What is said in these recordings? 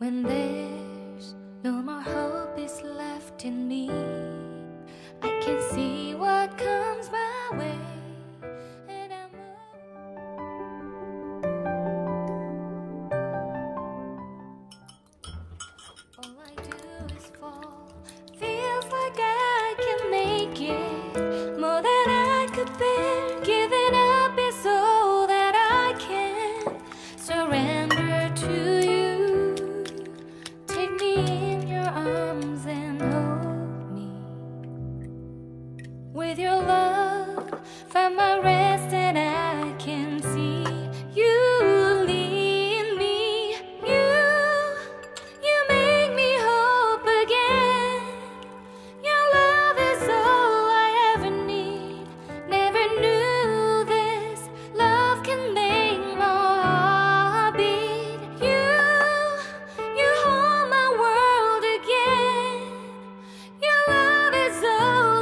When there's no more hope is left in me, I can see what comes my way, and I'm all I do is fall. Feels like I can make it, more than I could bear. Giving up is all that I can. Surrender to with your love, find my rest, and I can see you lead me. You make me hope again. Your love is all I ever need. Never knew this love can make my heart beat. You hold my world again. Your love is all.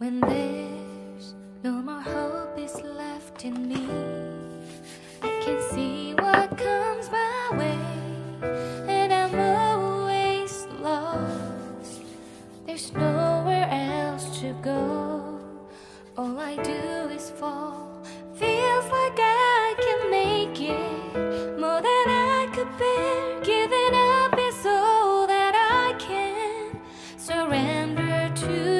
When there's no more hope is left in me, I can see what comes my way, and I'm always lost. There's nowhere else to go. All I do is fall. Feels like I can make it, more than I could bear. Giving up is all that I can. Surrender to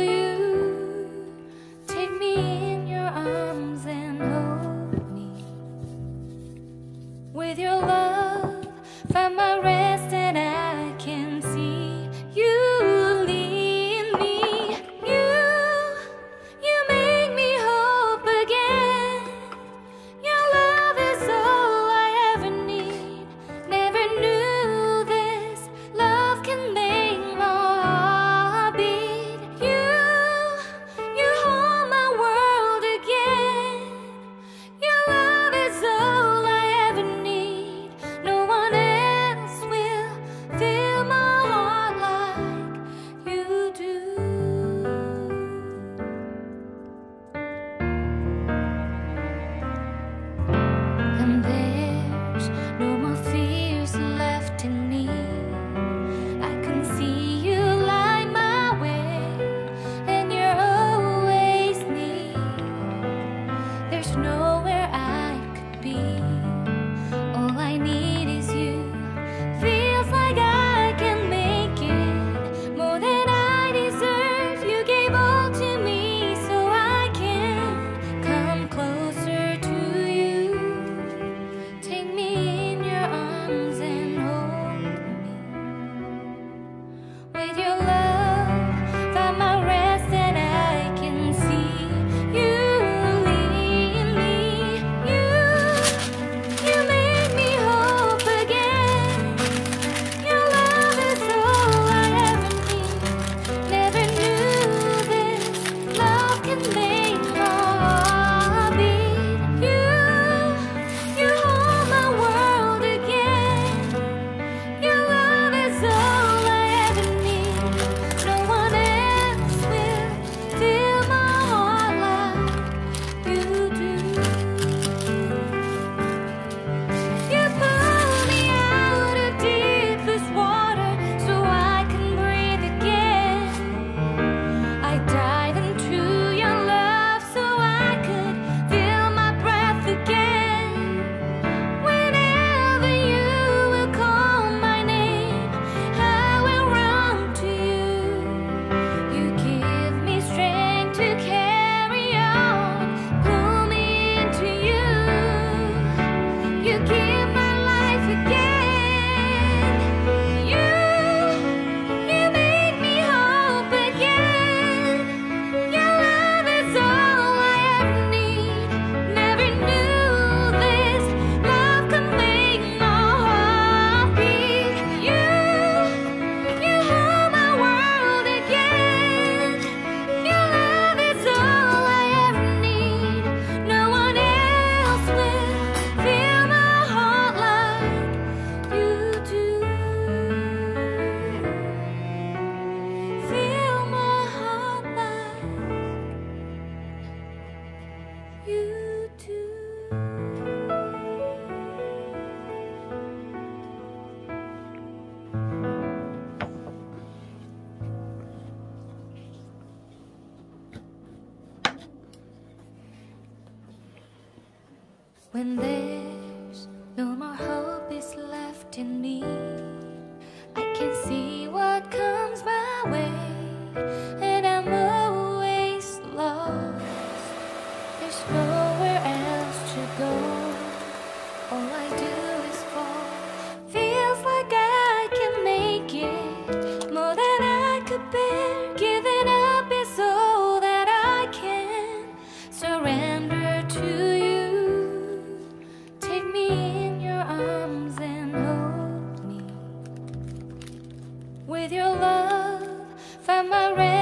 me in your arms and hold me. When there's no more hope is left in me, I can see what comes my way, and I'm always lost. There's nowhere else to go. All I do is fall. Feels like I can make it, more than I could bear. Giving up is all that I can. Surrender to with your love, find my rest.